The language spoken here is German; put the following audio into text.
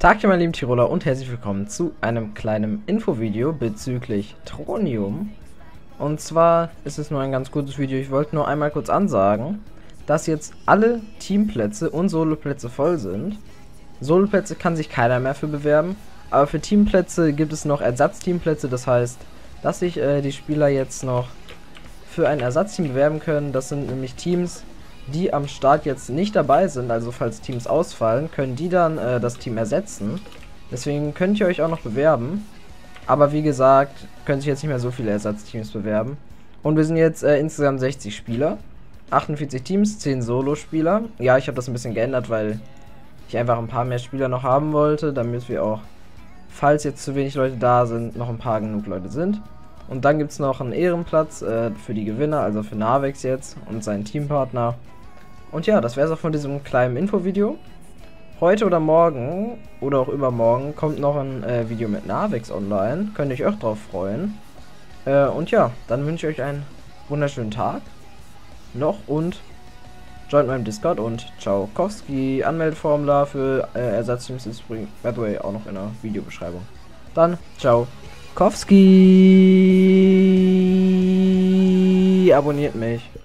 Tag hier meine lieben Tiroler und herzlich willkommen zu einem kleinen Infovideo bezüglich Tronium. Und zwar ist es nur ein ganz kurzes Video, ich wollte nur einmal kurz ansagen, dass jetzt alle Teamplätze und Soloplätze voll sind. Soloplätze kann sich keiner mehr für bewerben, aber für Teamplätze gibt es noch Ersatzteamplätze, das heißt, dass sich die Spieler jetzt noch für ein Ersatzteam bewerben können. Das sind nämlich Teams, die am Start jetzt nicht dabei sind, also falls Teams ausfallen, können die dann das Team ersetzen. Deswegen könnt ihr euch auch noch bewerben. Aber wie gesagt, können sich jetzt nicht mehr so viele Ersatzteams bewerben. Und wir sind jetzt insgesamt 60 Spieler, 48 Teams, 10 Solo-Spieler. Ja, ich habe das ein bisschen geändert, weil ich einfach ein paar mehr Spieler noch haben wollte, damit wir auch, falls jetzt zu wenig Leute da sind, noch ein paar genug Leute sind. Und dann gibt es noch einen Ehrenplatz für die Gewinner, also für Navex jetzt und seinen Teampartner. Und ja, das wäre es auch von diesem kleinen Infovideo. Heute oder morgen oder auch übermorgen kommt noch ein Video mit Navex online. Könnt ihr euch auch drauf freuen. Und ja, dann wünsche ich euch einen wunderschönen Tag noch und joint meinem Discord und ciao Kowski. Anmeldeformular für Ersatzteams ist by the way auch noch in der Videobeschreibung. Dann ciao Kowski. Abonniert mich.